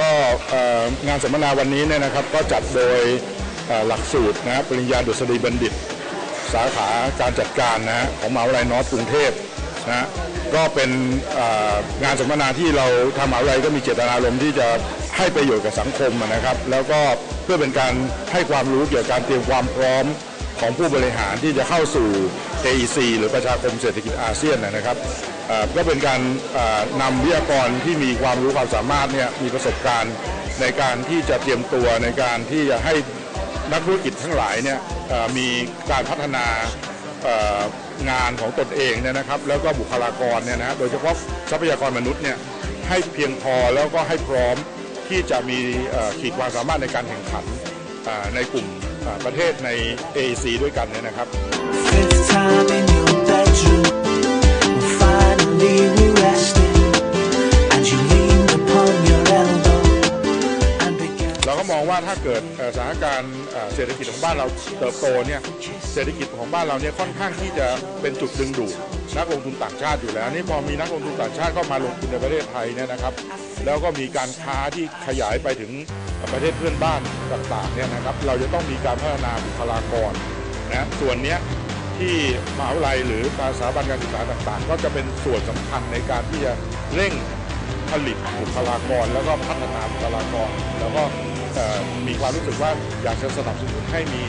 ก็งานสัมมนาวันนี้เนี่ยนะครับก็จัดโดยหลักสูตรนะปริญญาดุษฎีบัณฑิตสาขาการจัดการนะของมหาวิทยาลัยนอร์ทกรุงเทพนะก็เป็นงานสัมมนาที่เราทางมหาวิทยาลัยก็มีเจตนารมณ์ที่จะให้ประโยชน์กับสังคมนะครับแล้วก็เพื่อเป็นการให้ความรู้เกี่ยวกับการเตรียมความพร้อมของผู้บริหารที่จะเข้าสู่ AEC หรือประชาคมเศรษฐกิจอาเซียนนะครับก็เป็นการนำวิทยากรที่มีความรู้ความสามารถเนี่ยมีประสบการณ์ในการที่จะเตรียมตัวในการที่จะให้นักธุรกิจทั้งหลายเนี่ยมีการพัฒนางานของตนเองเนี่ยนะครับแล้วก็บุคลากรเนี่ยนะโดยเฉพาะทรัพยากรมนุษย์เนี่ยให้เพียงพอแล้วก็ให้พร้อมที่จะมีขีดความสามารถในการแข่งขันในกลุ่มประเทศใน AEC ด้วยกันเนี่ยนะครับเราก็มองว่าถ้าเกิดสถานการณ์เศรษฐกิจของบ้านเราเติบโตเนี่ยเศรษฐกิจของบ้านเราเนี่ยค่อนข้างที่จะเป็นจุดดึงดูดนักลงทุนต่างชาติอยู่แล้วนี่พอมีนักลงทุนต่างชาติเข้ามาลงทุนในประเทศไทยเนี่ยนะครับแล้วก็มีการค้าที่ขยายไปถึงประเทศเพื่อนบ้านต่างๆเนี่ยนะครับเราจะต้องมีการพัฒนาบุคลากรนะส่วนนี้ที่มหาวิทยาลัยหรือสถาบันการศึกษาต่างๆก็จะเป็นส่วนสำคัญในการที่จะเร่งผลิตบุคลากรแล้วก็พัฒนาบุคลากรแล้วก็มีความรู้สึกว่าอยากจะสนับสนุนให้มี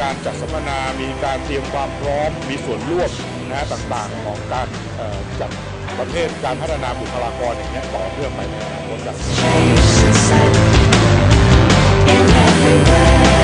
การจัดสัมมนามีการเตรียมความพร้อมมีส่วนร่วมนะต่างๆของการจัดประเทศการพัฒนาบุคลากรอย่างนี้ต่อเรื่องไปในอนาคต